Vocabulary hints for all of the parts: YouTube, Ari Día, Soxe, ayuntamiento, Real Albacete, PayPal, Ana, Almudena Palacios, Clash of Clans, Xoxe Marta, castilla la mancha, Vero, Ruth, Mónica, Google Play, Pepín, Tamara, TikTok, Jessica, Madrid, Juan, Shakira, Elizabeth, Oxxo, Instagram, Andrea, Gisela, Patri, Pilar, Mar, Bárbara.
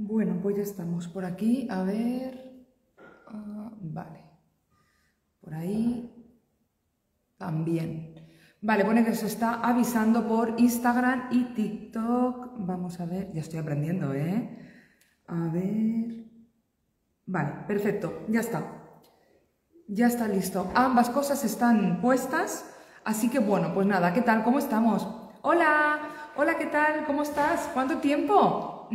Bueno, pues ya estamos por aquí, a ver, vale, por ahí también. Vale, pone que se está avisando por Instagram y TikTok, vamos a ver, ya estoy aprendiendo, a ver, vale, perfecto, ya está listo, ambas cosas están puestas, así que bueno, pues nada, ¿qué tal? ¿Cómo estamos? Hola, hola, ¿qué tal? ¿Cómo estás? ¿Cuánto tiempo?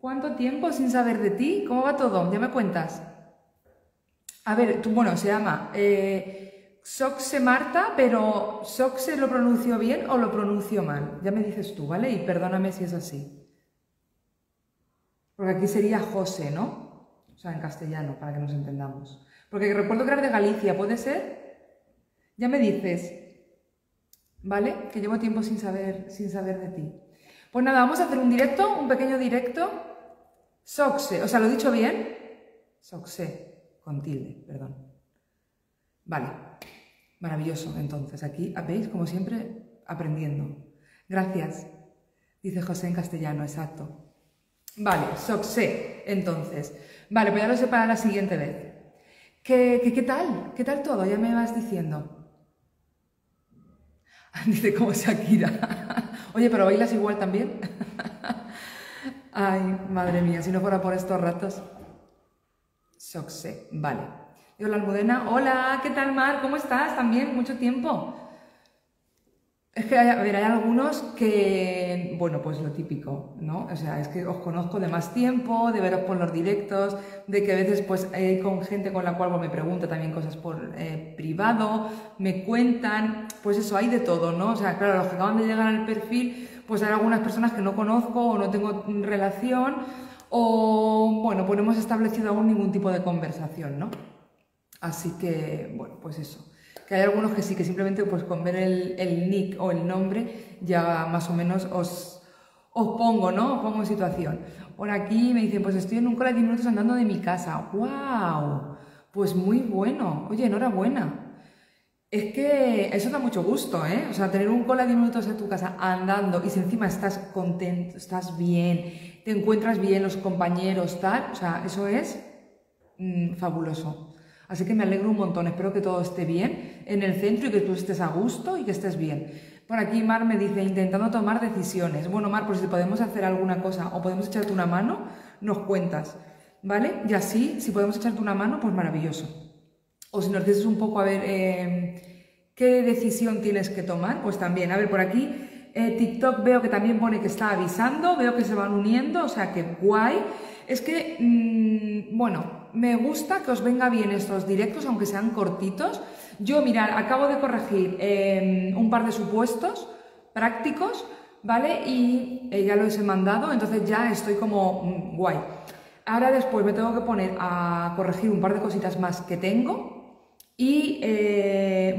¿Cuánto tiempo sin saber de ti? ¿Cómo va todo? Ya me cuentas. A ver, tú, bueno, se llama Xoxe Marta, pero ¿Soxe lo pronuncio bien o lo pronuncio mal? Ya me dices tú, ¿vale? Y perdóname si es así. Porque aquí sería José, ¿no? O sea, en castellano, para que nos entendamos. Porque recuerdo que era de Galicia, ¿puede ser? Ya me dices, ¿vale? Que llevo tiempo sin saber de ti. Pues nada, vamos a hacer un directo, un pequeño directo. Soxe, o sea, ¿lo he dicho bien? Soxe, con tilde, perdón. Vale, maravilloso. Entonces, aquí, ¿veis? Como siempre, aprendiendo. Gracias, dice José en castellano, exacto. Vale, Soxe, entonces. Vale, pues ya lo sé para la siguiente vez. ¿Qué tal? ¿Qué tal todo? Ya me vas diciendo. Dice, como Shakira. Oye, pero bailas igual también. Ay, madre mía, si no fuera por estos ratos. Soxe, vale. Y hola, Almudena. Hola, ¿qué tal, Mar? ¿Cómo estás? También, mucho tiempo. Es que, a ver, hay algunos que, bueno, pues lo típico, ¿no? O sea, es que os conozco de más tiempo, de veros por los directos, de que a veces, pues, con gente con la cual me pregunta también cosas por privado, me cuentan, pues eso, hay de todo, ¿no? O sea, claro, los que acaban de llegar al perfil, pues hay algunas personas que no conozco o no tengo relación o, bueno, pues no hemos establecido aún ningún tipo de conversación, ¿no? Así que, bueno, pues eso. Que hay algunos que sí, que simplemente pues con ver el nick o el nombre ya más o menos os pongo, ¿no? Os pongo en situación. Por aquí me dicen, pues estoy en un cole de 10 minutos andando de mi casa. ¡Wow! Pues muy bueno. Oye, enhorabuena. Es que eso da mucho gusto, ¿eh? O sea, tener un cole de 10 minutos en tu casa andando y si encima estás contento, estás bien, te encuentras bien, los compañeros, tal. O sea, eso es fabuloso. Así que me alegro un montón, espero que todo esté bien en el centro y que tú estés a gusto y que estés bien. Por aquí Mar me dice, intentando tomar decisiones. Bueno, Mar, pues si podemos hacer alguna cosa o podemos echarte una mano, nos cuentas, ¿vale? Y así, si podemos echarte una mano, pues maravilloso. O si nos dices un poco, a ver, qué decisión tienes que tomar, pues también. A ver, por aquí TikTok veo que también pone que está avisando, veo que se van uniendo, o sea que guay. Es que, bueno... Me gusta que os venga bien estos directos, aunque sean cortitos. Yo, mirad, acabo de corregir un par de supuestos prácticos, ¿vale? Y ya los he mandado, entonces ya estoy como guay. Ahora después me tengo que poner a corregir un par de cositas más que tengo. Y,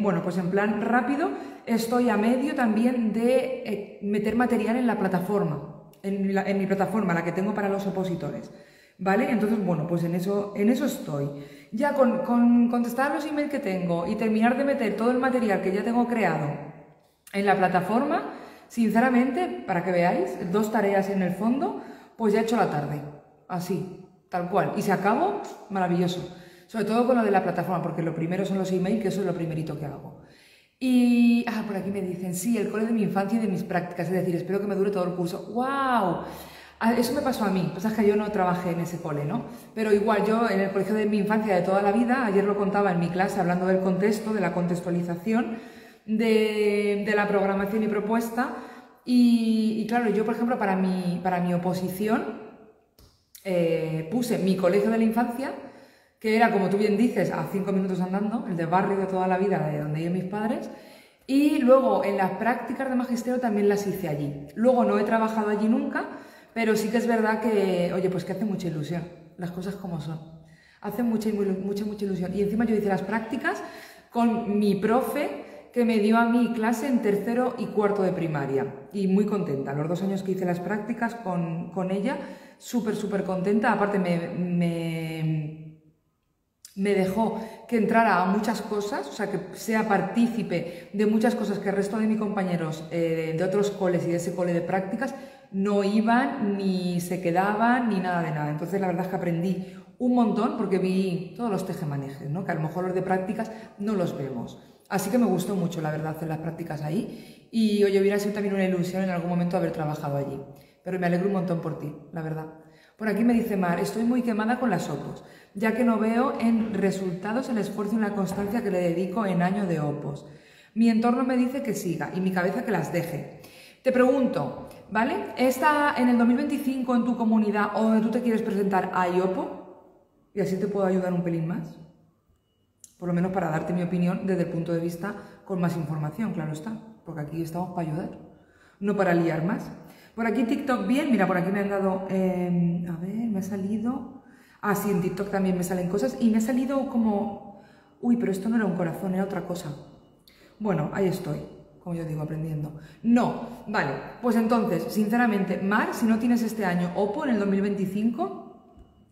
bueno, pues en plan rápido, estoy a medio también de meter material en la plataforma, en mi plataforma, la que tengo para los opositores. ¿Vale? Entonces, bueno, pues en eso estoy. Ya con contestar los emails que tengo y terminar de meter todo el material que ya tengo creado en la plataforma, sinceramente, para que veáis, 2 tareas en el fondo, pues ya he hecho la tarde. Así, tal cual. Y si acabo, maravilloso. Sobre todo con lo de la plataforma, porque lo primero son los emails, que eso es lo primerito que hago. Y, por aquí me dicen, sí, el cole de mi infancia y de mis prácticas, es decir, espero que me dure todo el curso. ¡Wow! Eso me pasó a mí, pasa que yo no trabajé en ese cole, ¿no? Pero igual yo en el colegio de mi infancia de toda la vida, ayer lo contaba en mi clase hablando del contexto, de la contextualización, de la programación y propuesta, y claro, yo por ejemplo para mi oposición puse mi colegio de la infancia, que era como tú bien dices, a 5 minutos andando, el de barrio de toda la vida de donde iban mis padres. Y luego en las prácticas de magisterio también las hice allí. Luego no he trabajado allí nunca, pero sí que es verdad que, oye, pues que hace mucha ilusión, las cosas como son. Hace mucha ilusión. Y encima yo hice las prácticas con mi profe que me dio a mi clase en 3º y 4º de primaria. Y muy contenta, los 2 años que hice las prácticas con ella, súper contenta. Aparte me dejó que entrar a muchas cosas, o sea, que sea partícipe de muchas cosas que el resto de mis compañeros de otros coles y de ese cole de prácticas no iban, ni se quedaban, ni nada de nada. Entonces la verdad es que aprendí un montón porque vi todos los tejemanejes, ¿no? Que a lo mejor los de prácticas no los vemos. Así que me gustó mucho, la verdad, hacer las prácticas ahí. Y oye, hubiera sido también una ilusión en algún momento haber trabajado allí. Pero me alegro un montón por ti, la verdad. Por aquí me dice Mar, estoy muy quemada con las opos, ya que no veo en resultados el esfuerzo y la constancia que le dedico en año de opos. Mi entorno me dice que siga y mi cabeza que las deje. Te pregunto, ¿vale? ¿Está en el 2025 en tu comunidad o donde tú te quieres presentar a IOPO? Y así te puedo ayudar un pelín más. Por lo menos para darte mi opinión desde el punto de vista con más información, claro está. Porque aquí estamos para ayudar, no para liar más. Por aquí TikTok bien, mira, por aquí me han dado... a ver, me ha salido... Ah, sí, en TikTok también me salen cosas y me ha salido como... Uy, pero esto no era un corazón, era otra cosa. Bueno, ahí estoy, como yo digo, aprendiendo. No, vale, pues entonces, sinceramente, Mar, si no tienes este año OPO en el 2025...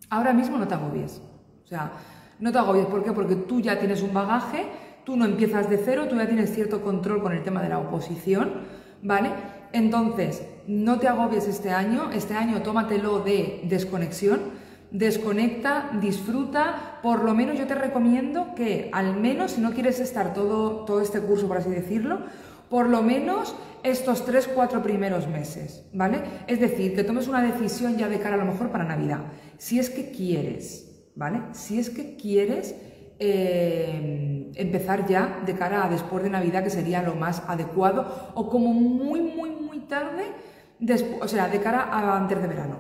Ahora mismo no te agobies, o sea, no te agobies, ¿por qué? Porque tú ya tienes un bagaje, tú no empiezas de cero, tú ya tienes cierto control con el tema de la oposición, ¿vale? Entonces, no te agobies este año tómatelo de desconexión, desconecta, disfruta, por lo menos yo te recomiendo que al menos, si no quieres estar todo este curso, por así decirlo, por lo menos estos 3-4 primeros meses, ¿vale? Es decir, que tomes una decisión ya de cara a lo mejor para Navidad, si es que quieres, ¿vale? Si es que quieres empezar ya de cara a después de Navidad, que sería lo más adecuado, o como muy, muy, muy tarde, o sea, de cara a antes de verano,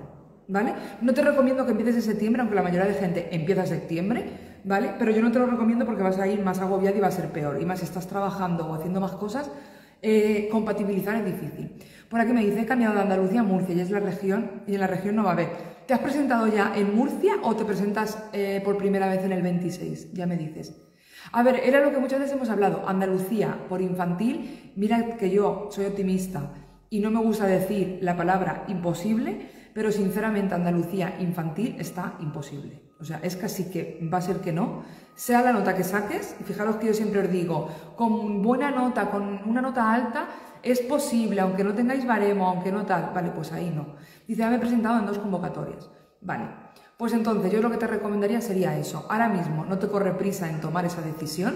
¿vale? No te recomiendo que empieces en septiembre, aunque la mayoría de gente empieza en septiembre, ¿vale? Pero yo no te lo recomiendo porque vas a ir más agobiado y va a ser peor, y más si estás trabajando o haciendo más cosas, compatibilizar es difícil. Por aquí me dice, he cambiado de Andalucía a Murcia y es la región, y en la región no va a haber. ¿Te has presentado ya en Murcia o te presentas por primera vez en el 26? Ya me dices. A ver, era lo que muchas veces hemos hablado, Andalucía por infantil, mira que yo soy optimista y no me gusta decir la palabra imposible, pero sinceramente Andalucía infantil está imposible. O sea, es casi que va a ser que no, sea la nota que saques, y fijaros que yo siempre os digo, con buena nota, con una nota alta, es posible, aunque no tengáis baremo, aunque no tal, vale, pues ahí no. Dice, me he presentado en 2 convocatorias, vale, pues entonces yo lo que te recomendaría sería eso, ahora mismo no te corre prisa en tomar esa decisión,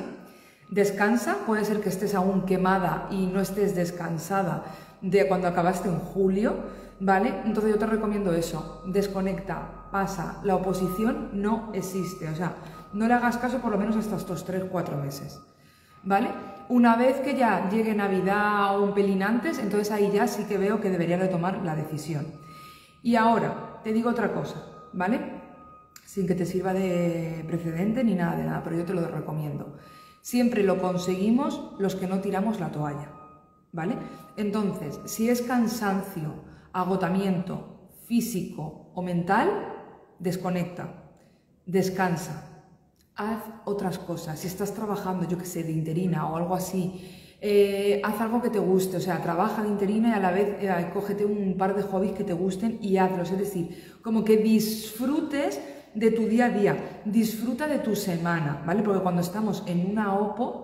descansa, puede ser que estés aún quemada y no estés descansada de cuando acabaste en julio, ¿vale? Entonces yo te recomiendo eso, desconecta, pasa, la oposición no existe, o sea, no le hagas caso por lo menos hasta estos 3-4 meses, ¿vale? Una vez que ya llegue Navidad o un pelín antes, entonces ahí ya sí que veo que debería de tomar la decisión. Y ahora, te digo otra cosa, ¿vale? Sin que te sirva de precedente ni nada de nada, pero yo te lo recomiendo. Siempre lo conseguimos los que no tiramos la toalla, ¿vale? Entonces, si es cansancio, agotamiento físico o mental, desconecta, descansa, haz otras cosas. Si estás trabajando, yo que sé, de interina o algo así, haz algo que te guste, o sea, trabaja de interina y a la vez cógete un par de hobbies que te gusten y hazlos. Es decir, como que disfrutes de tu día a día, disfruta de tu semana, ¿vale? Porque cuando estamos en una OPO,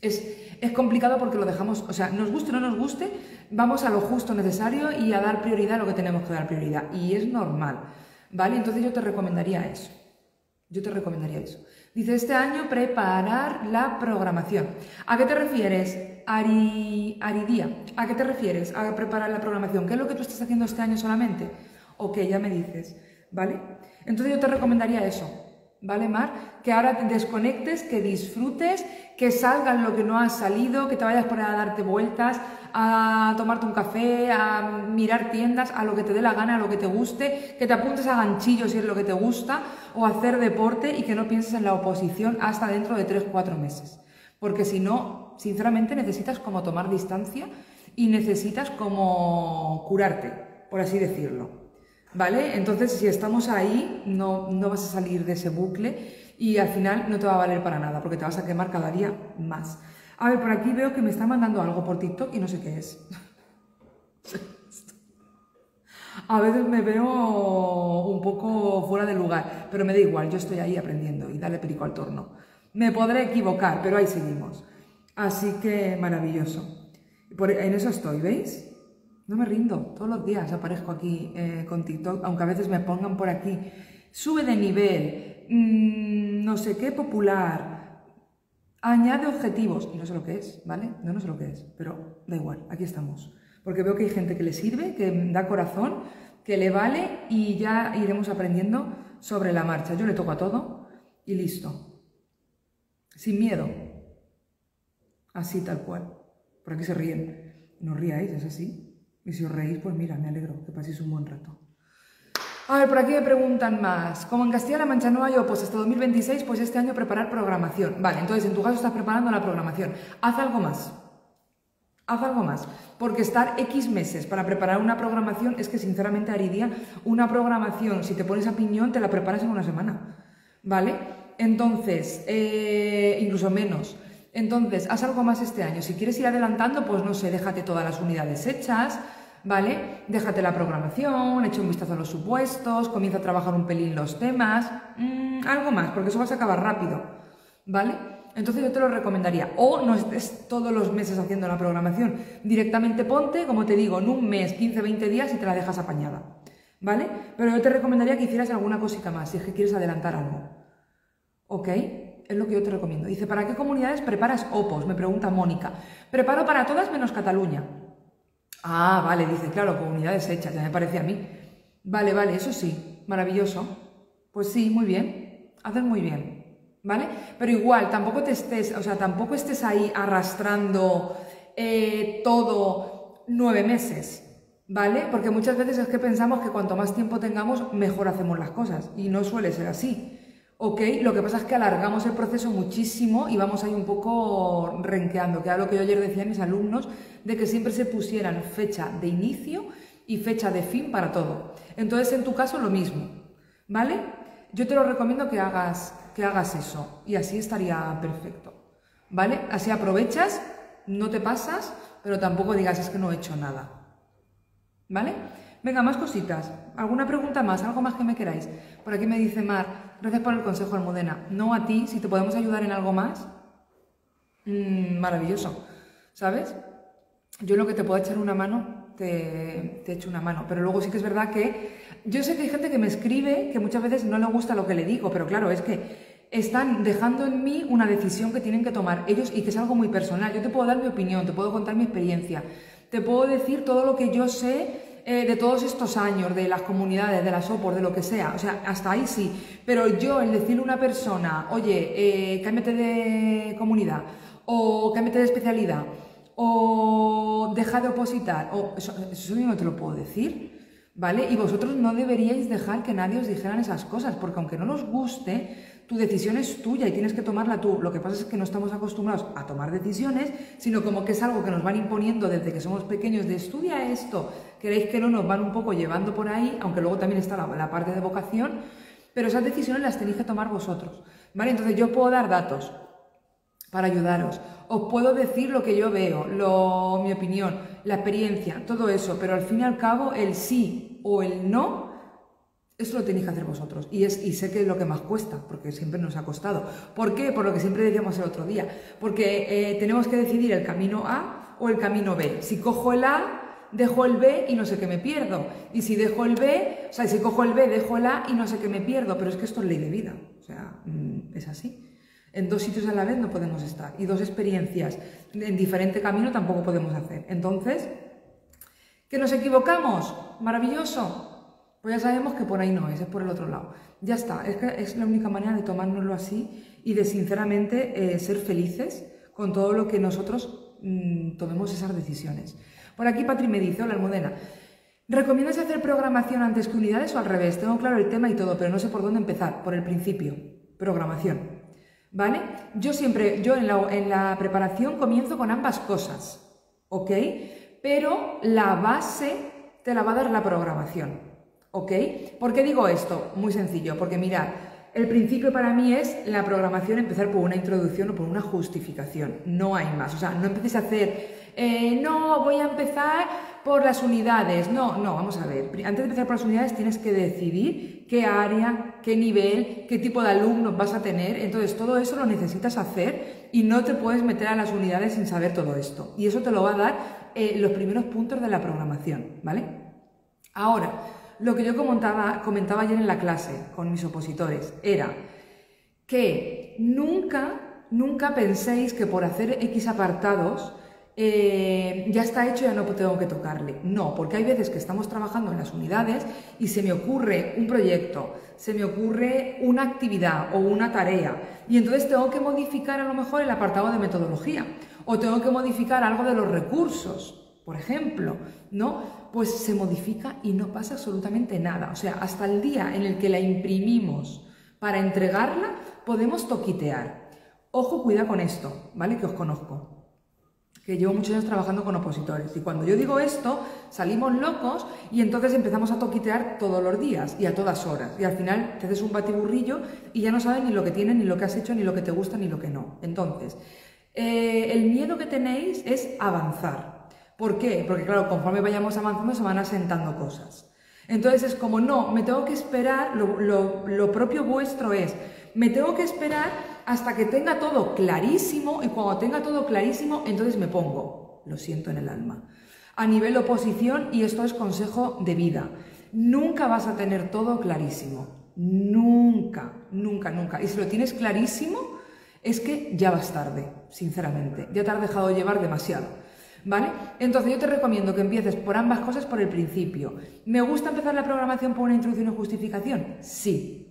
es complicado porque lo dejamos, o sea, nos guste o no nos guste, vamos a lo justo necesario y a dar prioridad a lo que tenemos que dar prioridad. Y es normal, ¿vale? Entonces yo te recomendaría eso. Yo te recomendaría eso. Dice, este año preparar la programación. ¿A qué te refieres, Ari Día? ¿A qué te refieres a preparar la programación? ¿Qué es lo que tú estás haciendo este año solamente? Ok, ya me dices, ¿vale? Entonces yo te recomendaría eso. ¿Vale, Mar? Que ahora te desconectes, que disfrutes, que salgas lo que no has salido, que te vayas por ahí a darte vueltas, a tomarte un café, a mirar tiendas, a lo que te dé la gana, a lo que te guste, que te apuntes a ganchillos si es lo que te gusta, o hacer deporte y que no pienses en la oposición hasta dentro de 3-4 meses. Porque si no, sinceramente necesitas como tomar distancia y necesitas como curarte, por así decirlo. ¿Vale? Entonces, si estamos ahí, no vas a salir de ese bucle y al final no te va a valer para nada, porque te vas a quemar cada día más. A ver, por aquí veo que me está mandando algo por TikTok y no sé qué es. A veces me veo un poco fuera de lugar, pero me da igual, yo estoy ahí aprendiendo y dale perico al torno. Me podré equivocar, pero ahí seguimos. Así que maravilloso. En eso estoy, ¿veis? No me rindo, todos los días aparezco aquí con TikTok, aunque a veces me pongan por aquí. Sube de nivel, no sé qué popular, añade objetivos, y no sé lo que es, ¿vale? No sé lo que es, pero da igual, aquí estamos. Porque veo que hay gente que le sirve, que da corazón, que le vale y ya iremos aprendiendo sobre la marcha. Yo le toco a todo y listo. Sin miedo, así tal cual. Por aquí se ríen, no ríais, es así, y si os reís, pues mira, me alegro, que paséis un buen rato. A ver, por aquí me preguntan más, como en Castilla-La Mancha no hay opos hasta 2026, pues este año preparar programación. Vale, entonces en tu caso estás preparando la programación, haz algo más, porque estar X meses para preparar una programación, es que sinceramente, Ari Día, una programación, si te pones a piñón, te la preparas en una semana, ¿vale? Entonces, incluso menos. Entonces, haz algo más este año. Si quieres ir adelantando, pues no sé, déjate todas las unidades hechas, ¿vale? Déjate la programación, echa un vistazo a los supuestos, comienza a trabajar un pelín los temas, algo más, porque eso vas a acabar rápido, ¿vale? Entonces yo te lo recomendaría. O no estés todos los meses haciendo la programación. Directamente ponte, como te digo, en un mes, 15, 20 días y te la dejas apañada, ¿vale? Pero yo te recomendaría que hicieras alguna cosita más, si es que quieres adelantar algo. ¿Ok? Es lo que yo te recomiendo. Dice, ¿para qué comunidades preparas opos? Me pregunta Mónica. Preparo para todas menos Cataluña. Ah, vale, dice, claro, comunidades hechas, ya me parece a mí. Vale, vale, eso sí, maravilloso. Pues sí, muy bien, haces muy bien, ¿vale? Pero igual, tampoco te estés, o sea, tampoco estés ahí arrastrando todo 9 meses. ¿Vale? Porque muchas veces es que pensamos que cuanto más tiempo tengamos, mejor hacemos las cosas. Y no suele ser así. Ok, lo que pasa es que alargamos el proceso muchísimo y vamos ahí un poco renqueando, que era lo que yo ayer decía a mis alumnos, de que siempre se pusieran fecha de inicio y fecha de fin para todo. Entonces, en tu caso, lo mismo, ¿vale? Yo te lo recomiendo que hagas eso y así estaría perfecto, ¿vale? Así aprovechas, no te pasas, pero tampoco digas, es que no he hecho nada, ¿vale? Venga, más cositas. ¿Alguna pregunta más? ¿Algo más que me queráis? Por aquí me dice Mar, gracias por el consejo, Almudena. No, a ti, si te podemos ayudar en algo más, maravilloso, ¿sabes? Yo lo que te puedo echar una mano, te echo una mano. Pero luego sí que es verdad que yo sé que hay gente que me escribe que muchas veces no le gusta lo que le digo, pero claro, es que están dejando en mí una decisión que tienen que tomar ellos y que es algo muy personal. Yo te puedo dar mi opinión, te puedo contar mi experiencia, te puedo decir todo lo que yo sé de todos estos años, de las comunidades, de las opos, de lo que sea, o sea, hasta ahí sí, pero yo el decirle a una persona, oye, cámbiate de comunidad, o cámbiate de especialidad, o deja de opositar, o eso yo no te lo puedo decir, ¿vale? Y vosotros no deberíais dejar que nadie os dijeran esas cosas, porque aunque no nos guste, tu decisión es tuya y tienes que tomarla tú. Lo que pasa es que no estamos acostumbrados a tomar decisiones, sino como que es algo que nos van imponiendo desde que somos pequeños, de estudia esto, queréis que no, nos van un poco llevando por ahí, aunque luego también está la parte de vocación, pero esas decisiones las tenéis que tomar vosotros, ¿vale? Entonces yo puedo dar datos para ayudaros, os puedo decir lo que yo veo, mi opinión, la experiencia, todo eso, pero al fin y al cabo el sí o el no, eso lo tenéis que hacer vosotros y sé que es lo que más cuesta, porque siempre nos ha costado. ¿Por qué? Por lo que siempre decíamos el otro día, porque tenemos que decidir el camino A o el camino B. Si cojo el A, dejo el B y no sé qué me pierdo, y si dejo el B, o sea, si cojo el B, dejo el A y no sé qué me pierdo, pero es que esto es ley de vida, o sea, es así. En 2 sitios a la vez no podemos estar y 2 experiencias en diferente camino tampoco podemos hacer. Entonces, ¿que nos equivocamos? Maravilloso. Pues ya sabemos que por ahí no es por el otro lado. Ya está, es que es la única manera de tomárnoslo así y de sinceramente ser felices con todo lo que nosotros tomemos esas decisiones. Por aquí Patri me dice, hola Almudena, ¿recomiendas hacer programación antes que unidades o al revés? Tengo claro el tema y todo, pero no sé por dónde empezar, por el principio, programación, ¿vale? Yo siempre, en la preparación comienzo con ambas cosas, ¿ok? Pero la base te la va a dar la programación. ¿Ok? ¿Por qué digo esto? Muy sencillo, porque mirad, el principio para mí es la programación empezar por una introducción o por una justificación, no hay más, o sea, no empecéis a hacer, no, voy a empezar por las unidades. No, vamos a ver. Antes de empezar por las unidades tienes que decidir qué área, qué nivel, qué tipo de alumnos vas a tener. Entonces todo eso lo necesitas hacer y no te puedes meter a las unidades sin saber todo esto. Y eso te lo va a dar los primeros puntos de la programación, ¿vale? Ahora, lo que yo comentaba ayer en la clase con mis opositores era que nunca penséis que por hacer X apartados ya está hecho, ya no tengo que tocarle. No, porque hay veces que estamos trabajando en las unidades y se me ocurre un proyecto, se me ocurre una actividad o una tarea y entonces tengo que modificar a lo mejor el apartado de metodología o tengo que modificar algo de los recursos, por ejemplo, ¿no? Pues se modifica y no pasa absolutamente nada. O sea, hasta el día en el que la imprimimos para entregarla podemos toquitear. Ojo, cuida con esto, ¿vale? Que os conozco, que llevo muchos años trabajando con opositores y cuando yo digo esto salimos locos y entonces empezamos a toquitear todos los días y a todas horas y al final te haces un batiburrillo y ya no sabes ni lo que tienes, ni lo que has hecho, ni lo que te gusta, ni lo que no. Entonces, el miedo que tenéis es avanzar. ¿Por qué? Porque claro, conforme vayamos avanzando se van asentando cosas. Entonces es como, no, me tengo que esperar, lo propio vuestro es, me tengo que esperar hasta que tenga todo clarísimo y cuando tenga todo clarísimo, entonces me pongo, lo siento en el alma. A nivel oposición, y esto es consejo de vida, nunca vas a tener todo clarísimo, nunca. Y si lo tienes clarísimo, es que ya vas tarde, sinceramente, ya te has dejado llevar demasiado, ¿vale? Entonces yo te recomiendo que empieces por ambas cosas por el principio. ¿Me gusta empezar la programación por una introducción o justificación? Sí.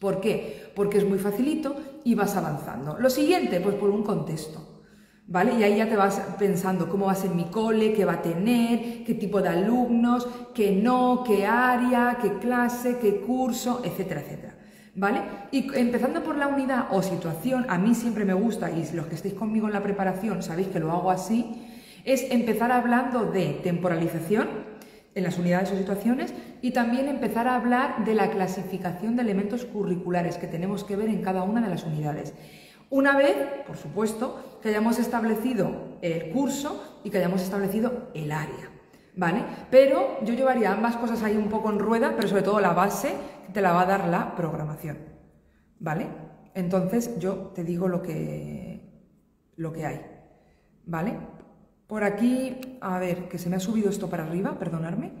¿Por qué? Porque es muy facilito y vas avanzando. Lo siguiente, pues por un contexto, ¿vale? Y ahí ya te vas pensando cómo va a ser mi cole, qué va a tener, qué tipo de alumnos, qué no, qué área, qué clase, qué curso, etcétera, etcétera, ¿vale? Y empezando por la unidad o situación, a mí siempre me gusta, y los que estéis conmigo en la preparación sabéis que lo hago así, es empezar hablando de temporalización, en las unidades o situaciones, y también empezar a hablar de la clasificación de elementos curriculares que tenemos que ver en cada una de las unidades. Una vez, por supuesto, que hayamos establecido el curso y que hayamos establecido el área, ¿vale? Pero yo llevaría ambas cosas ahí un poco en rueda, pero sobre todo la base te la va a dar la programación, ¿vale? Entonces yo te digo lo que hay, ¿vale? Por aquí, a ver, que se me ha subido esto para arriba, perdonadme.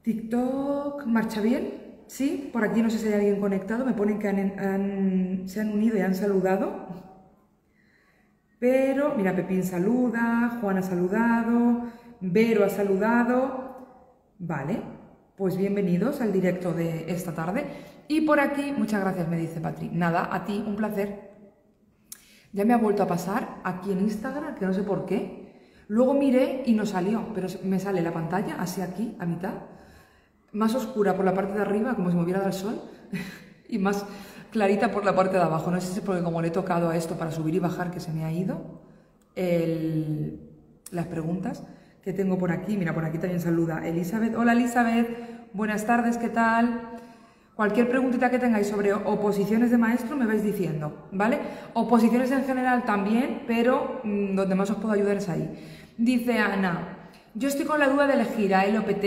TikTok, ¿marcha bien? Sí, por aquí no sé si hay alguien conectado, me ponen que se han unido y han saludado. Pero, mira, Pepín saluda, Juan ha saludado, Vero ha saludado. Vale, pues bienvenidos al directo de esta tarde. Y por aquí, muchas gracias, me dice Patri. Nada, a ti, un placer. Ya me ha vuelto a pasar aquí en Instagram, que no sé por qué. Luego miré y no salió, pero me sale la pantalla así aquí, a mitad, más oscura por la parte de arriba, como si me hubiera dado el sol, y más clarita por la parte de abajo. No sé si es porque como le he tocado a esto para subir y bajar que se me ha ido las preguntas que tengo por aquí. Mira, por aquí también saluda Elizabeth. Hola Elizabeth, buenas tardes, ¿qué tal? Cualquier preguntita que tengáis sobre oposiciones de maestro me vais diciendo, ¿vale? Oposiciones en general también, pero donde más os puedo ayudar es ahí. Dice Ana, yo estoy con la duda de elegir a LOPT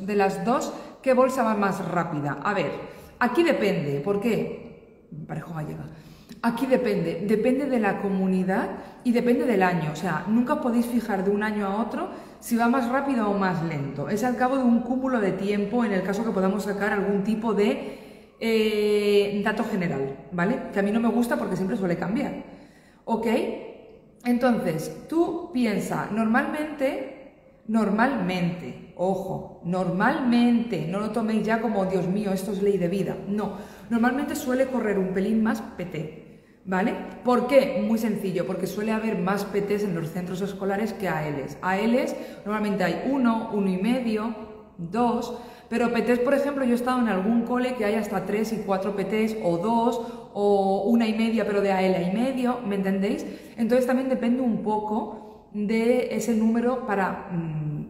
de las dos, ¿qué bolsa va más rápida? A ver, aquí depende, ¿por qué? Parejo gallega. Aquí depende de la comunidad y depende del año, o sea, nunca podéis fijar de un año a otro si va más rápido o más lento. Es al cabo de un cúmulo de tiempo en el caso que podamos sacar algún tipo de dato general, ¿vale? Que a mí no me gusta porque siempre suele cambiar, ¿ok? Entonces, tú piensa, normalmente, ojo, normalmente, no lo toméis ya como, Dios mío, esto es ley de vida, no, normalmente suele correr un pelín más PT, ¿vale? ¿Por qué? Muy sencillo, porque suele haber más PTs en los centros escolares que ALs. ALs normalmente hay 1, 1,5, 2, pero PTs, por ejemplo, yo he estado en algún cole que hay hasta 3 y 4 PTs, o 2, o 1,5, pero de AL y medio, ¿me entendéis? Entonces también depende un poco de ese número para,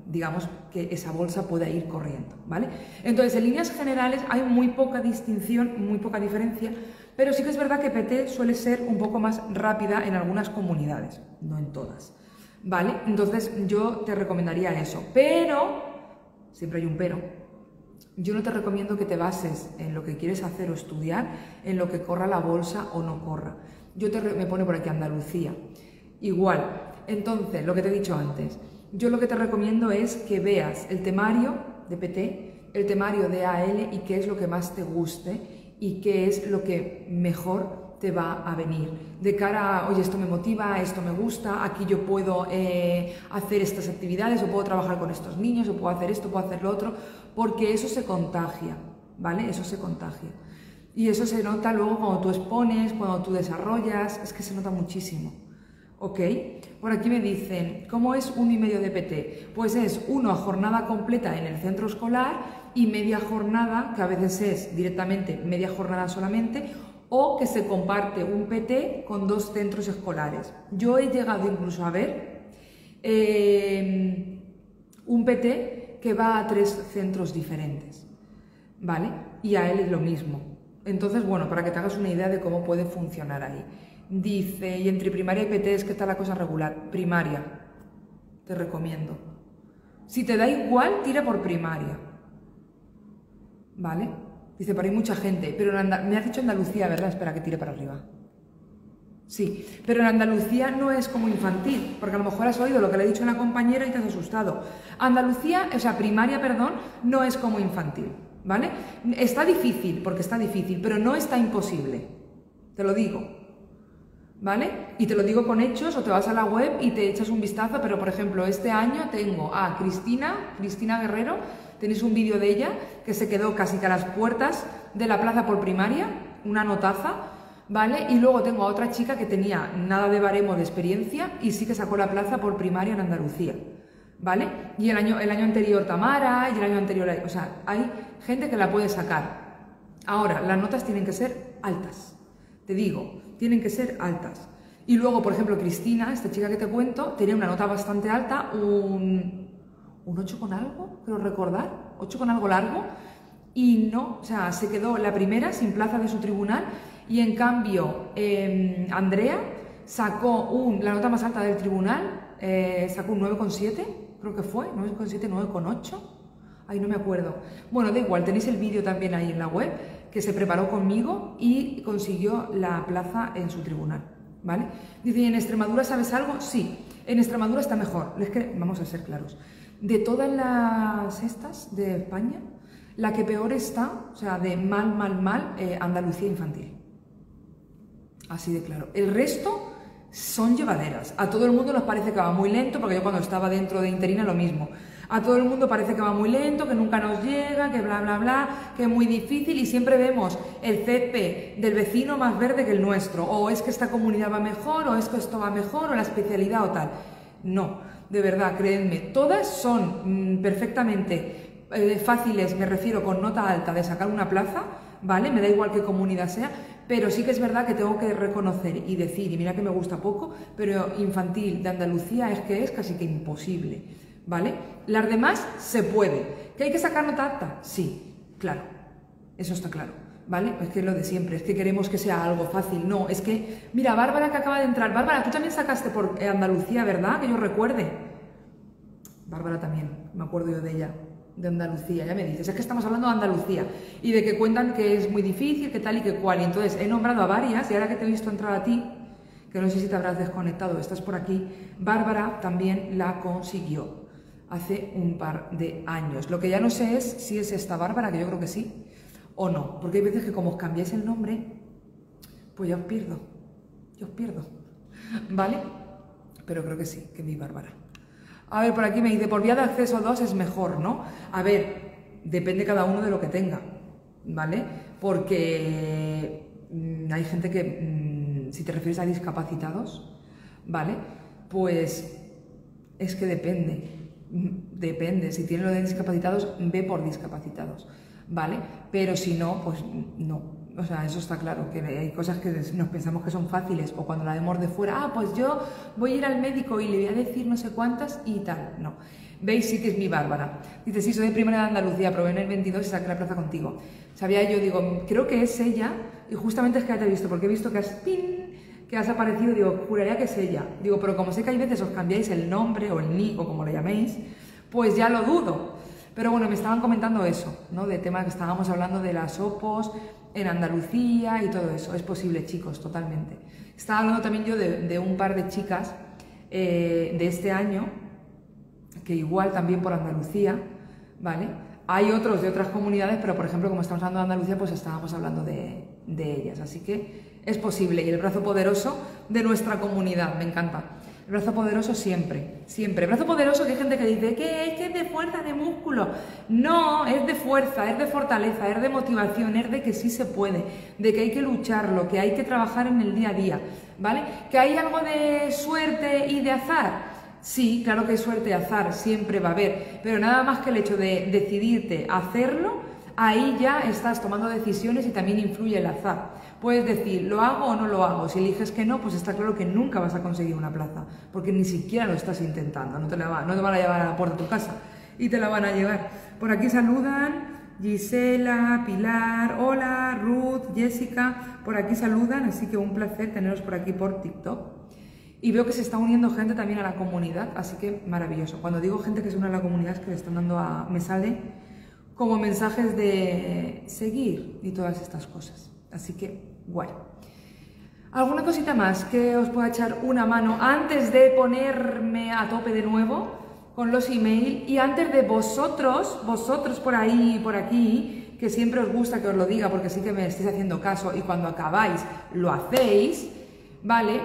digamos, que esa bolsa pueda ir corriendo, ¿vale? Entonces, en líneas generales hay muy poca distinción, muy poca diferencia, pero sí que es verdad que PT suele ser un poco más rápida en algunas comunidades, no en todas, ¿vale? Entonces yo te recomendaría eso, pero, siempre hay un pero, yo no te recomiendo que te bases en lo que quieres hacer o estudiar, en lo que corra la bolsa o no corra. Yo me pone por aquí Andalucía, igual. Entonces, lo que te he dicho antes, yo lo que te recomiendo es que veas el temario de PT, el temario de AL y qué es lo que más te guste y qué es lo que mejor te va a venir. De cara a, oye, esto me motiva, esto me gusta, aquí yo puedo hacer estas actividades, o puedo trabajar con estos niños, o puedo hacer esto, puedo hacer lo otro, porque eso se contagia, ¿vale? Eso se contagia. Y eso se nota luego cuando tú expones, cuando tú desarrollas, es que se nota muchísimo. ¿Ok? Por aquí me dicen, ¿cómo es 1,5 de PT? Pues es 1 jornada completa en el centro escolar y media jornada, que a veces es directamente media jornada solamente, o que se comparte un PT con 2 centros escolares. Yo he llegado incluso a ver un PT que va a 3 centros diferentes, ¿vale? Y a él es lo mismo. Entonces, bueno, para que te hagas una idea de cómo puede funcionar ahí. Dice, y entre primaria y PT es que está la cosa regular. Primaria, te recomiendo. Si te da igual, tira por primaria, ¿vale? Dice, pero hay mucha gente. Pero me has dicho Andalucía, ¿verdad? Espera, que tire para arriba. Sí, pero en Andalucía no es como infantil, porque a lo mejor has oído lo que le he dicho a una compañera y te has asustado. Andalucía, o sea, primaria, perdón, no es como infantil, ¿vale? Está difícil, porque está difícil, pero no está imposible, te lo digo, ¿vale? Y te lo digo con hechos, o te vas a la web y te echas un vistazo, pero por ejemplo, este año tengo a Cristina Guerrero, tenéis un vídeo de ella, que se quedó casi que a las puertas de la plaza por primaria, una notaza, ¿vale? Y luego tengo a otra chica que tenía nada de baremo de experiencia y sí que sacó la plaza por primaria en Andalucía, ¿vale? Y el año anterior Tamara, y el año anterior, o sea, hay gente que la puede sacar. Ahora, las notas tienen que ser altas, te digo, tienen que ser altas. Y luego, por ejemplo, Cristina, esta chica que te cuento, tenía una nota bastante alta, un 8 con algo, creo recordar, 8 con algo largo, y no, o sea, se quedó la primera sin plaza de su tribunal, y en cambio, Andrea sacó la nota más alta del tribunal, sacó un 9,7, creo que fue, 9,7, 9,8, ahí no me acuerdo. Bueno, da igual, tenéis el vídeo también ahí en la web, que se preparó conmigo y consiguió la plaza en su tribunal, ¿vale? Dice, ¿y en Extremadura sabes algo? Sí, en Extremadura está mejor. Es que, vamos a ser claros, de todas las estas de España, la que peor está, o sea, de mal, Andalucía infantil. Así de claro. El resto son llevaderas. A todo el mundo nos parece que va muy lento, porque yo cuando estaba dentro de interina lo mismo. A todo el mundo parece que va muy lento, que nunca nos llega, que bla, bla, bla, que es muy difícil, y siempre vemos el césped del vecino más verde que el nuestro, o es que esta comunidad va mejor, o es que esto va mejor, o la especialidad o tal. No, de verdad, creedme, todas son perfectamente fáciles, me refiero con nota alta, de sacar una plaza, ¿vale? Me da igual qué comunidad sea, pero sí que es verdad que tengo que reconocer y decir, y mira que me gusta poco, pero infantil de Andalucía es que es casi que imposible, ¿vale? Las demás se puede. ¿Que hay que sacar nota alta? Sí, claro, eso está claro, ¿vale? Es que es lo de siempre, es que queremos que sea algo fácil, no, es que, mira, Bárbara que acaba de entrar, Bárbara, tú también sacaste por Andalucía, ¿verdad? Que yo recuerde. Bárbara también, me acuerdo yo de ella, de Andalucía, ya me dices, es que estamos hablando de Andalucía, y de que cuentan que es muy difícil, que tal y que cual, y entonces he nombrado a varias, y ahora que te he visto entrar a ti, que no sé si te habrás desconectado, estás por aquí, Bárbara también la consiguió, hace un par de años. Lo que ya no sé es si es esta Bárbara, que yo creo que sí, o no, porque hay veces que como os cambiáis el nombre, pues ya os pierdo, ¿vale? Pero creo que sí, que mi Bárbara. A ver, por aquí me dice, por vía de acceso 2 es mejor, ¿no? A ver, depende cada uno de lo que tenga, ¿vale? Porque hay gente que, si te refieres a discapacitados, ¿vale? Pues es que depende. Depende, si tienen lo de discapacitados, ve por discapacitados, ¿vale? Pero si no, pues no, o sea, eso está claro, que hay cosas que nos pensamos que son fáciles, o cuando la vemos de fuera, ah, pues yo voy a ir al médico y le voy a decir no sé cuántas y tal, no. Veis, sí que es mi Bárbara. Dice, sí, soy de primera de Andalucía, probé en el 22 y saqué la plaza contigo. Sabía yo, digo, creo que es ella, y justamente es que ya te he visto, porque he visto que has, ¡pin!, que has aparecido, digo, juraría que es ella. Digo, pero como sé que hay veces os cambiáis el nombre o el nick o como lo llaméis, pues ya lo dudo. Pero bueno, me estaban comentando eso, ¿no? De temas que estábamos hablando de las opos en Andalucía y todo eso. Es posible, chicos, totalmente. Estaba hablando también yo de un par de chicas de este año, que igual también por Andalucía, ¿vale? Hay otros de otras comunidades, pero por ejemplo, como estamos hablando de Andalucía, pues estábamos hablando de ellas. Así que es posible. Y el brazo poderoso de nuestra comunidad, me encanta. El brazo poderoso siempre, siempre. El brazo poderoso, que hay gente que dice, ¿qué es? Que es de fuerza, de músculo. No, es de fuerza, es de fortaleza, es de motivación, es de que sí se puede, de que hay que lucharlo, que hay que trabajar en el día a día, ¿vale? ¿Que hay algo de suerte y de azar? Sí, claro que hay suerte y azar, siempre va a haber, pero nada más que el hecho de decidirte hacerlo, ahí ya estás tomando decisiones y también influye el azar. Puedes decir, ¿lo hago o no lo hago? Si eliges que no, pues está claro que nunca vas a conseguir una plaza, porque ni siquiera lo estás intentando, no te van a llevar a la puerta de tu casa y te la van a llevar. Por aquí saludan Gisela, Pilar, hola, Ruth, Jessica, por aquí saludan, así que un placer teneros por aquí por TikTok. Y veo que se está uniendo gente también a la comunidad, así que maravilloso. Cuando digo gente que se une a la comunidad es que le están dando a... me sale como mensajes de seguir y todas estas cosas. Así que, guay. ¿Alguna cosita más que os pueda echar una mano antes de ponerme a tope de nuevo con los email? Y antes de vosotros por ahí y por aquí, que siempre os gusta que os lo diga porque sí que me estáis haciendo caso y cuando acabáis lo hacéis, ¿vale?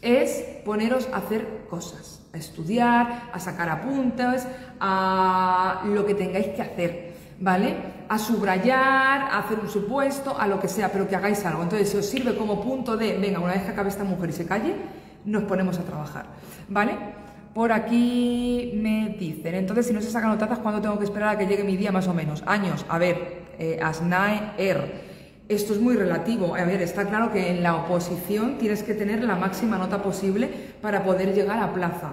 Es poneros a hacer cosas, a estudiar, a sacar apuntes, a lo que tengáis que hacer, ¿vale? A subrayar, a hacer un supuesto, a lo que sea, pero que hagáis algo. Entonces, si os sirve como punto de, venga, una vez que acabe esta mujer y se calle, nos ponemos a trabajar, ¿vale? Por aquí me dicen, entonces, si no se sacan notas, ¿cuándo tengo que esperar a que llegue mi día más o menos? Años, a ver, esto es muy relativo. A ver, está claro que en la oposición tienes que tener la máxima nota posible para poder llegar a plaza,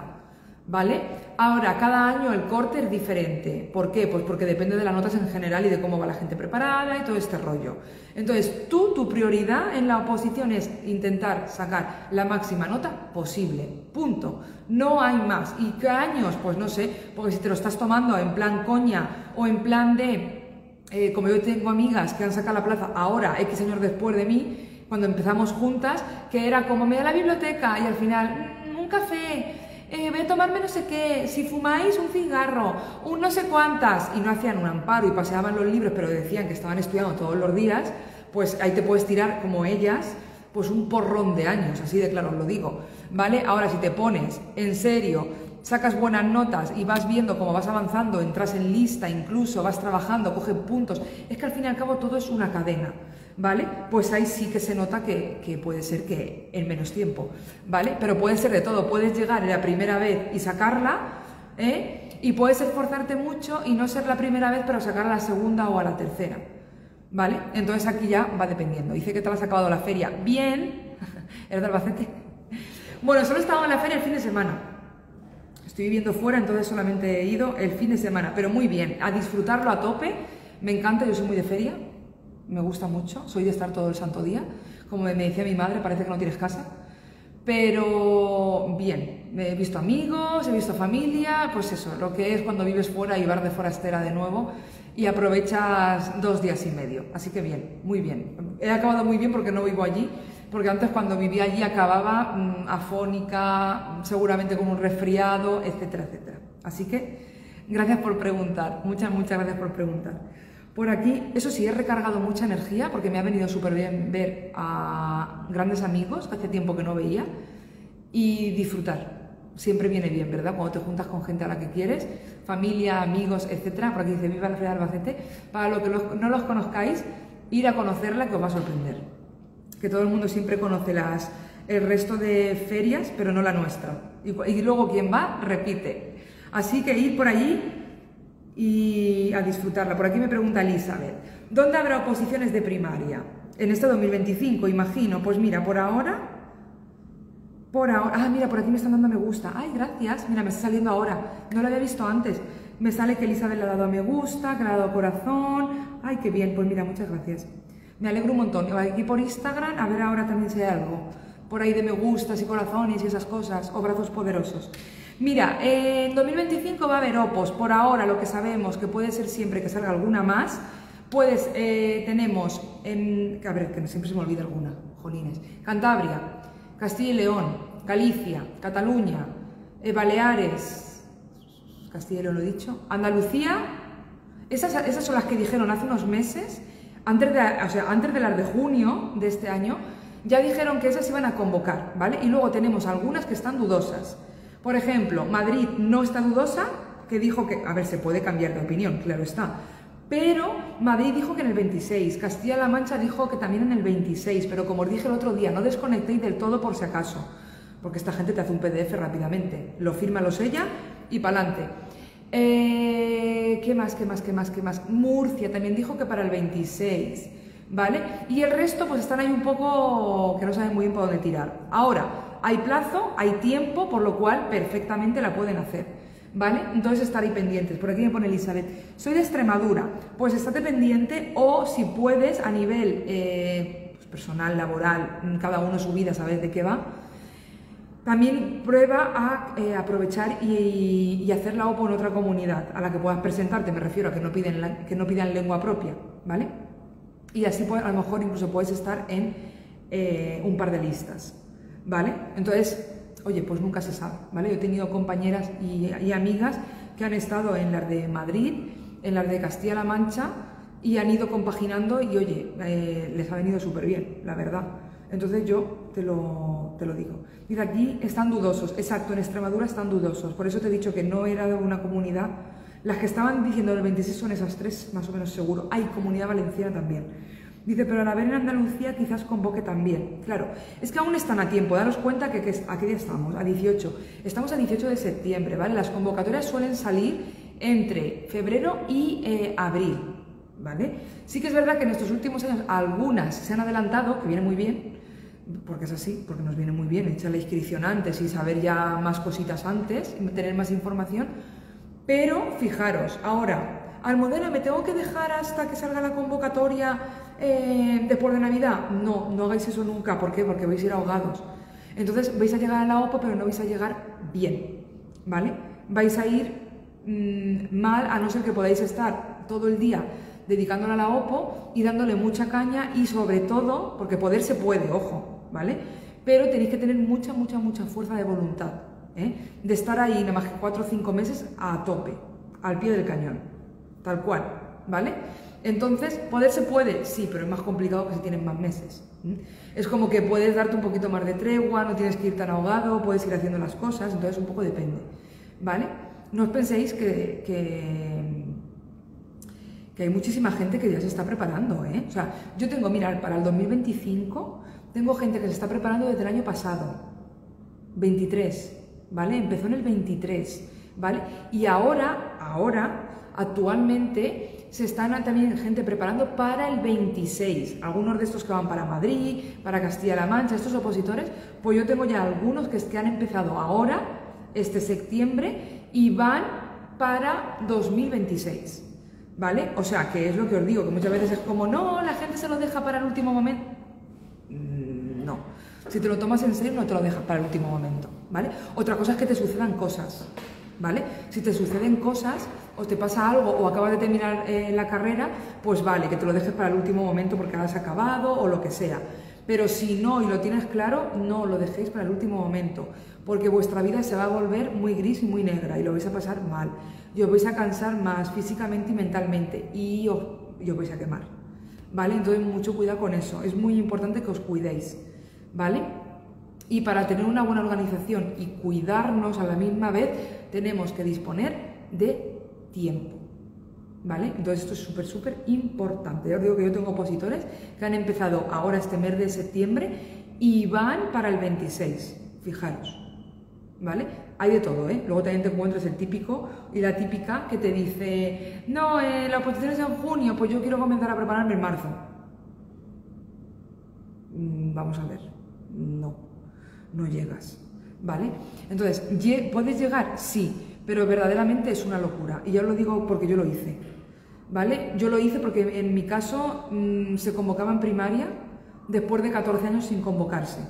¿vale? Ahora, cada año el corte es diferente. ¿Por qué? Pues porque depende de las notas en general y de cómo va la gente preparada y todo este rollo. Entonces, tu prioridad en la oposición es intentar sacar la máxima nota posible. Punto. No hay más. ¿Y qué años? Pues no sé, porque si te lo estás tomando en plan coña o en plan de... como yo tengo amigas que han sacado la plaza ahora, X años después de mí, cuando empezamos juntas, que era como me da la biblioteca y al final, un café, voy a tomarme no sé qué, si fumáis un cigarro, un no sé cuántas, y no hacían un amparo y paseaban los libros, pero decían que estaban estudiando todos los días, pues ahí te puedes tirar como ellas, pues un porrón de años, así de claro os lo digo, ¿vale? Ahora, si te pones en serio, sacas buenas notas y vas viendo cómo vas avanzando, entras en lista incluso, vas trabajando, coges puntos, es que al fin y al cabo todo es una cadena, ¿vale? Pues ahí sí que se nota que puede ser que en menos tiempo, ¿vale? Pero puede ser de todo, puedes llegar la primera vez y sacarla, y puedes esforzarte mucho y no ser la primera vez, pero sacar a la segunda o a la tercera, ¿vale? Entonces aquí ya va dependiendo. Dice que te has acabado la feria. Bien, eres de Albacete. Bueno, solo he estado en la feria el fin de semana. Estoy viviendo fuera, entonces solamente he ido el fin de semana, pero muy bien, a disfrutarlo a tope. Me encanta, yo soy muy de feria, me gusta mucho, soy de estar todo el santo día. Como me decía mi madre, parece que no tienes casa, pero bien, he visto amigos, he visto familia, pues eso, lo que es cuando vives fuera y vas de forastera de nuevo y aprovechas 2 días y medio, así que bien, muy bien. He acabado muy bien porque no vivo allí. Porque antes cuando vivía allí acababa afónica, seguramente con un resfriado, etcétera, etcétera. Así que gracias por preguntar, muchas gracias por preguntar. Por aquí, eso sí, he recargado mucha energía porque me ha venido súper bien ver a grandes amigos que hace tiempo que no veía y disfrutar. Siempre viene bien, ¿verdad? Cuando te juntas con gente a la que quieres, familia, amigos, etcétera. Por aquí dice, viva la Real Albacete. Para los que no los conozcáis, ir a conocerla que os va a sorprender. Que todo el mundo siempre conoce el resto de ferias, pero no la nuestra. Y luego quien va, repite. Así que ir por allí y a disfrutarla. Por aquí me pregunta Elizabeth, ¿dónde habrá oposiciones de primaria? En este 2025, imagino. Pues mira, por ahora... Ah, mira, por aquí me están dando me gusta. Ay, gracias. Mira, me está saliendo ahora. No lo había visto antes. Me sale que Elizabeth le ha dado a me gusta, que le ha dado corazón. Ay, qué bien. Pues mira, muchas gracias. Me alegro un montón. Aquí por Instagram, a ver ahora también si hay algo. por ahí de me gustas y corazones y esas cosas, o brazos poderosos. Mira, en 2025 va a haber opos, por ahora lo que sabemos, que puede ser siempre que salga alguna más, pues tenemos, a ver, que siempre se me olvida alguna, jolines, Cantabria, Castilla y León, Galicia, Cataluña, Baleares, Castilla y León lo he dicho, Andalucía, esas son las que dijeron hace unos meses, antes de las de junio de este año, ya dijeron que esas iban a convocar, ¿vale? Y luego tenemos algunas que están dudosas. Por ejemplo, Madrid no está dudosa, que dijo que, a ver, se puede cambiar de opinión, claro está, pero Madrid dijo que en el 26, Castilla-La Mancha dijo que también en el 26, pero como os dije el otro día, no desconectéis del todo por si acaso, porque esta gente te hace un PDF rápidamente, lo firma, lo sella y pa'lante. ¿Qué más? Murcia también dijo que para el 26, ¿vale? Y el resto pues están ahí un poco que no saben muy bien para dónde tirar. Ahora, hay plazo, hay tiempo, por lo cual perfectamente la pueden hacer, ¿vale? Entonces estar ahí pendientes. Por aquí me pone Elizabeth, soy de Extremadura, pues estate pendiente, o si puedes a nivel pues, personal, laboral, cada uno su vida, sabes de qué va. También prueba a aprovechar y hacer la OPO en otra comunidad a la que puedas presentarte, me refiero a que no pidan lengua propia, ¿vale? Y así a lo mejor incluso puedes estar en un par de listas, ¿vale? Entonces, oye, pues nunca se sabe, ¿vale? Yo he tenido compañeras y amigas que han estado en las de Madrid, en las de Castilla-La Mancha y han ido compaginando y, oye, les ha venido súper bien, la verdad. Entonces yo te lo digo. Dice aquí, están dudosos, exacto, en Extremadura están dudosos, por eso te he dicho que no era de una comunidad. Las que estaban diciendo el 26 son esas tres, más o menos seguro. Hay Comunidad Valenciana también. Dice, pero a ver, en Andalucía quizás convoque también. Claro, es que aún están a tiempo, daros cuenta que ¿a qué día estamos? A 18. Estamos a 18 de septiembre, ¿vale? Las convocatorias suelen salir entre febrero y abril, ¿vale? Sí que es verdad que en estos últimos años algunas se han adelantado, que viene muy bien, porque es así, porque nos viene muy bien echar la inscripción antes y saber ya más cositas antes y tener más información, pero fijaros, ahora, Almudena, ¿me tengo que dejar hasta que salga la convocatoria después de Navidad? No, no hagáis eso nunca, ¿por qué? Porque vais a ir ahogados, entonces vais a llegar a la OPA pero no vais a llegar bien, ¿vale? Vais a ir mal, a no ser que podáis estar todo el día dedicándola a la OPO y dándole mucha caña y sobre todo, porque poder se puede, ojo, ¿vale? Pero tenéis que tener mucha, mucha, mucha fuerza de voluntad, ¿eh? De estar ahí nada más que 4 o 5 meses a tope, al pie del cañón, tal cual, ¿vale? Entonces, poder se puede, sí, pero es más complicado que si tienen más meses, ¿eh? Es como que puedes darte un poquito más de tregua, no tienes que ir tan ahogado, puedes ir haciendo las cosas, entonces un poco depende, ¿vale? No os penséis que hay muchísima gente que ya se está preparando, ¿eh? O sea, yo tengo, mirad, para el 2025 tengo gente que se está preparando desde el año pasado, 23, ¿vale? Empezó en el 23, ¿vale? Y ahora, actualmente, se están también gente preparando para el 26. Algunos de estos que van para Madrid, para Castilla-La Mancha, estos opositores, pues yo tengo ya algunos que han empezado ahora, este septiembre, y van para 2026. ¿Vale? O sea, que es lo que os digo, que muchas veces es como, no, la gente se lo deja para el último momento. No. Si te lo tomas en serio, no te lo dejas para el último momento, ¿vale? Otra cosa es que te sucedan cosas, ¿vale? Si te suceden cosas, o te pasa algo, o acabas de terminar la carrera, pues vale, que te lo dejes para el último momento porque has acabado, o lo que sea. Pero si no, y lo tienes claro, no lo dejéis para el último momento, porque vuestra vida se va a volver muy gris y muy negra, y lo vais a pasar mal. Y os vais a cansar más físicamente y mentalmente y os vais a quemar, ¿vale? Entonces mucho cuidado con eso, es muy importante que os cuidéis, ¿vale? Y para tener una buena organización y cuidarnos a la misma vez, tenemos que disponer de tiempo, ¿vale? Entonces esto es súper, súper importante. Yo os digo que yo tengo opositores que han empezado ahora este mes de septiembre y van para el 26, fijaros, ¿vale? Hay de todo, ¿eh? Luego también te encuentras el típico y la típica que te dice, no, la oposición es en junio, pues yo quiero comenzar a prepararme en marzo. Vamos a ver, no llegas, ¿vale? Entonces, ¿puedes llegar? Sí, pero verdaderamente es una locura, y ya os lo digo porque yo lo hice, ¿vale? Yo lo hice porque en mi caso se convocaba en primaria después de 14 años sin convocarse,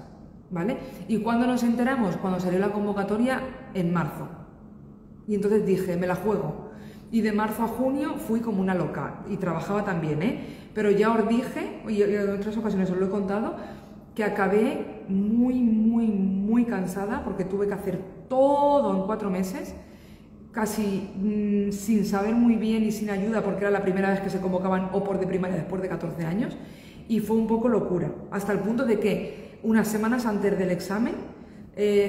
¿vale? ¿Y cuándo nos enteramos? Cuando salió la convocatoria en marzo. Y entonces dije, me la juego. Y de marzo a junio fui como una loca y trabajaba también, ¿eh? Pero ya os dije, y en otras ocasiones os lo he contado, que acabé muy cansada porque tuve que hacer todo en 4 meses, casi sin saber muy bien y sin ayuda porque era la primera vez que se convocaban o por de primaria después de 14 años y fue un poco locura, hasta el punto de que unas semanas antes del examen,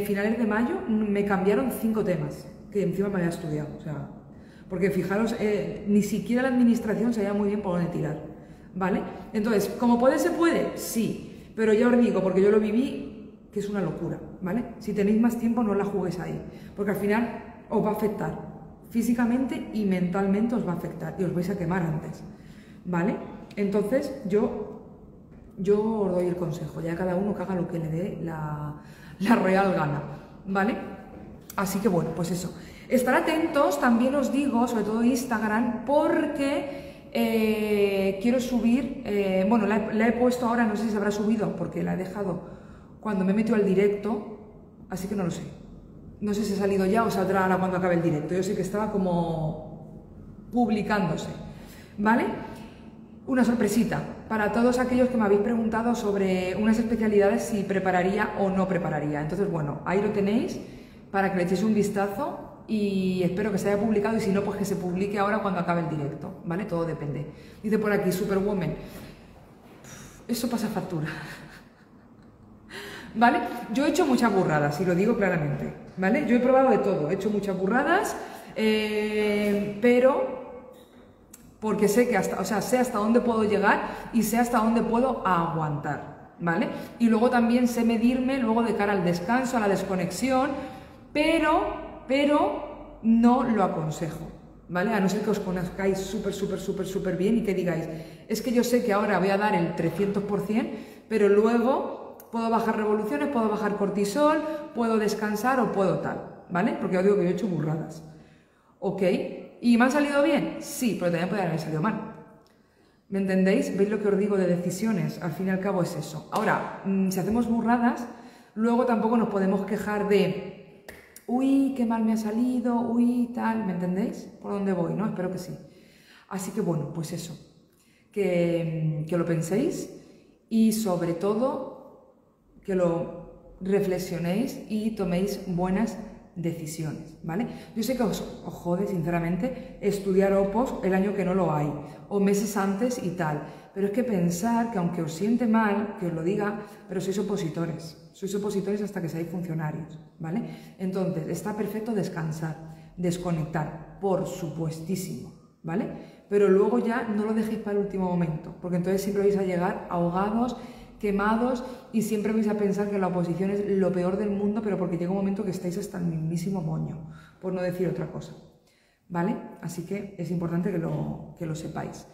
finales de mayo, me cambiaron 5 temas que encima me había estudiado, o sea, porque fijaros, ni siquiera la administración sabía muy bien por dónde tirar, ¿vale? Entonces, ¿cómo puede? ¿Se puede? Sí, pero ya os digo, porque yo lo viví, que es una locura, ¿vale? Si tenéis más tiempo no la juguéis ahí, porque al final os va a afectar físicamente y mentalmente, os va a afectar y os vais a quemar antes, ¿vale? Entonces yo os doy el consejo, ya cada uno que haga lo que le dé la real gana, ¿vale? Así que bueno, pues eso, estar atentos, también os digo, sobre todo Instagram, porque quiero subir, bueno, la he puesto ahora, no sé si se habrá subido porque la he dejado cuando me he metido al directo, así que no lo sé. No sé si ha salido ya o saldrá ahora cuando acabe el directo. Yo sé que estaba como publicándose, ¿vale? Una sorpresita para todos aquellos que me habéis preguntado sobre unas especialidades, si prepararía o no prepararía. Entonces, bueno, ahí lo tenéis para que le echéis un vistazo y espero que se haya publicado y si no, pues que se publique ahora cuando acabe el directo, ¿vale? Todo depende. Dice por aquí, Superwoman. Eso pasa factura. ¿Vale? Yo he hecho muchas burradas y lo digo claramente, ¿vale? Yo he probado de todo, he hecho muchas burradas, pero porque sé que hasta, o sea, sé hasta dónde puedo llegar y sé hasta dónde puedo aguantar, ¿vale? Y luego también sé medirme luego de cara al descanso, a la desconexión, pero no lo aconsejo, ¿vale? A no ser que os conozcáis súper bien y que digáis, es que yo sé que ahora voy a dar el 300%, pero luego puedo bajar revoluciones, puedo bajar cortisol, puedo descansar o puedo tal, ¿vale? Porque yo digo que yo he hecho burradas, ¿ok? ¿Y me han salido bien? Sí, pero también podrían haber salido mal, ¿me entendéis? ¿Veis lo que os digo de decisiones? Al fin y al cabo es eso. Ahora, si hacemos burradas, luego tampoco nos podemos quejar de uy, qué mal me ha salido, uy, tal, ¿me entendéis? ¿Por dónde voy, no? Espero que sí. Así que bueno, pues eso, que lo penséis y sobre todo que lo reflexionéis y toméis buenas decisiones, ¿vale? Yo sé que os jode, sinceramente, estudiar opos el año que no lo hay, o meses antes y tal, pero es que pensar que aunque os siente mal, que os lo diga, pero sois opositores hasta que seáis funcionarios, ¿vale? Entonces, está perfecto descansar, desconectar, por supuestísimo, ¿vale? Pero luego ya no lo dejéis para el último momento, porque entonces siempre vais a llegar ahogados, quemados y siempre vais a pensar que la oposición es lo peor del mundo, pero porque llega un momento que estáis hasta el mismísimo moño, por no decir otra cosa, ¿vale? Así que es importante que lo sepáis.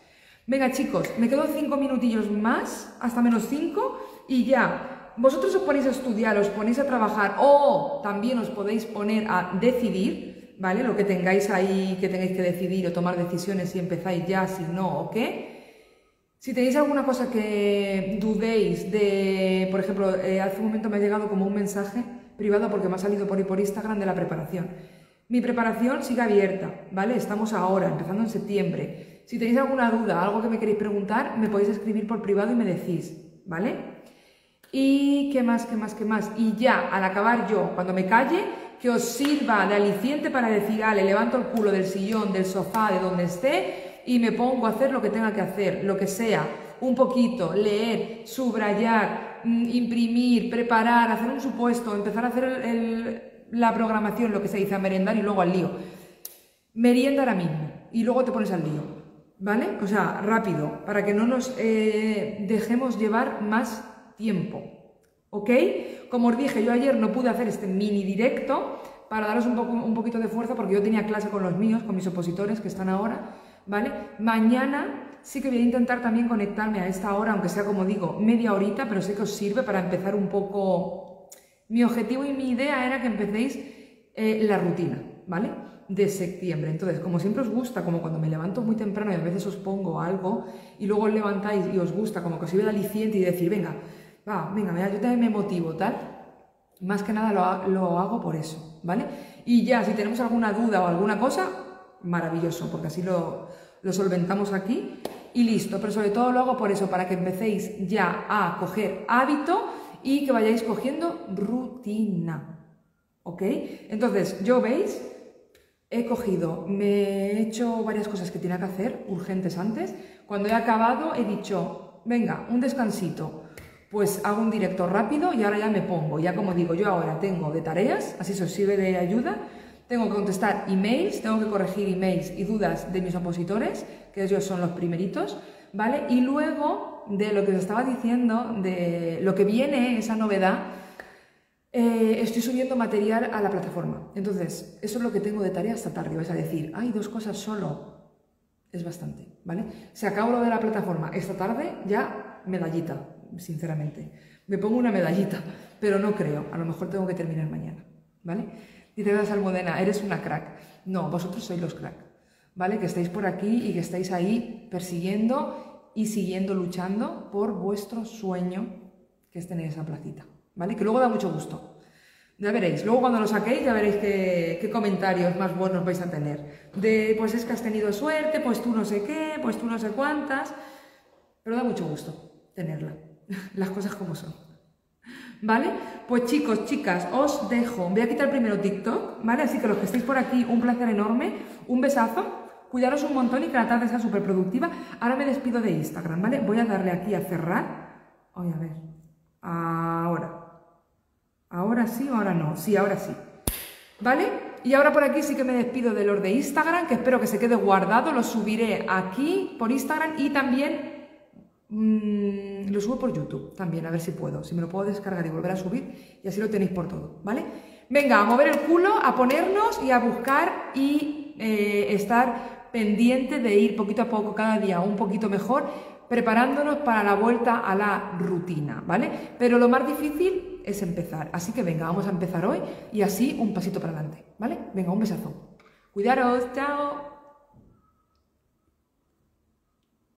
Venga chicos, me quedo 5 minutillos más, hasta menos 5, y ya, vosotros os ponéis a estudiar, os ponéis a trabajar, o también os podéis poner a decidir, ¿vale? Lo que tengáis ahí, que tengáis que decidir o tomar decisiones, si empezáis ya, si no, o qué. Si tenéis alguna cosa que dudéis de, por ejemplo, hace un momento me ha llegado como un mensaje privado porque me ha salido por Instagram de la preparación. Mi preparación sigue abierta, ¿vale? Estamos ahora, empezando en septiembre. Si tenéis alguna duda, algo que me queréis preguntar, me podéis escribir por privado y me decís, ¿vale? Y qué más. Y ya, al acabar yo, cuando me calle, que os sirva de aliciente para decir, ale, levanto el culo del sillón, del sofá, de donde esté, y me pongo a hacer lo que tenga que hacer, lo que sea, un poquito, leer, subrayar, imprimir, preparar, hacer un supuesto, empezar a hacer la programación, lo que se dice, a merendar y luego al lío. Merienda ahora mismo y luego te pones al lío, ¿vale? O sea, rápido, para que no nos dejemos llevar más tiempo, ¿ok? Como os dije, yo ayer no pude hacer este mini directo para daros un poquito de fuerza porque yo tenía clase con los míos, con mis opositores que están ahora, ¿vale? Mañana sí que voy a intentar también conectarme a esta hora, aunque sea, como digo, media horita, pero sé que os sirve para empezar un poco. Mi objetivo y mi idea era que empecéis la rutina, ¿vale? De septiembre. Entonces, como siempre os gusta, como cuando me levanto muy temprano y a veces os pongo algo y luego os levantáis y os gusta, como que os sirve de aliciente y decir, venga, va, venga, yo también me motivo, tal. Más que nada lo hago por eso, ¿vale? Y ya, si tenemos alguna duda o alguna cosa, maravilloso, porque así lo solventamos aquí y listo. Pero sobre todo lo hago por eso, para que empecéis ya a coger hábito y que vayáis cogiendo rutina, ¿ok? Entonces, yo, ¿veis? He cogido, me he hecho varias cosas que tenía que hacer, urgentes antes. Cuando he acabado, he dicho, venga, un descansito. Pues hago un directo rápido y ahora ya me pongo. Ya como digo, yo ahora tengo de tareas, así se os sirve de ayuda. Tengo que contestar emails, tengo que corregir emails y dudas de mis opositores, que ellos son los primeritos, ¿vale? Y luego, de lo que os estaba diciendo, de lo que viene, esa novedad, estoy subiendo material a la plataforma. Entonces, eso es lo que tengo de tarea esta tarde. Vais a decir, ay, dos cosas solo. Es bastante, ¿vale? Si acabo lo de la plataforma esta tarde, ya medallita. Sinceramente, me pongo una medallita, pero no creo, a lo mejor tengo que terminar mañana, ¿vale? Dice la Salmodena, eres una crack. No, vosotros sois los crack, ¿vale? Que estáis por aquí y que estáis ahí persiguiendo y siguiendo luchando por vuestro sueño, que es tener esa placita, ¿vale? Que luego da mucho gusto. Ya veréis, luego cuando lo saquéis ya veréis qué comentarios más buenos vais a tener. De, pues es que has tenido suerte, pues tú no sé qué, pues tú no sé cuántas, pero da mucho gusto tenerla. Las cosas como son, ¿vale? Pues chicos, chicas, os dejo. Voy a quitar primero TikTok, ¿vale? Así que los que estéis por aquí, un placer enorme, un besazo, cuidaros un montón y que la tarde sea súper productiva. Ahora me despido de Instagram, ¿vale? Voy a darle aquí a cerrar. Oye, a ver, ahora. Ahora sí o ahora no. Sí, ahora sí, ¿vale? Y ahora por aquí sí que me despido de los de Instagram, que espero que se quede guardado. Lo subiré aquí por Instagram y también... lo subo por YouTube también, a ver si puedo, si me lo puedo descargar y volver a subir, y así lo tenéis por todo, ¿vale? Venga, a mover el culo, a ponernos y a buscar y estar pendiente de ir poquito a poco, cada día un poquito mejor, preparándonos para la vuelta a la rutina, ¿vale? Pero lo más difícil es empezar, así que venga, vamos a empezar hoy y así un pasito para adelante, ¿vale? Venga, un besazo, cuidaros, chao.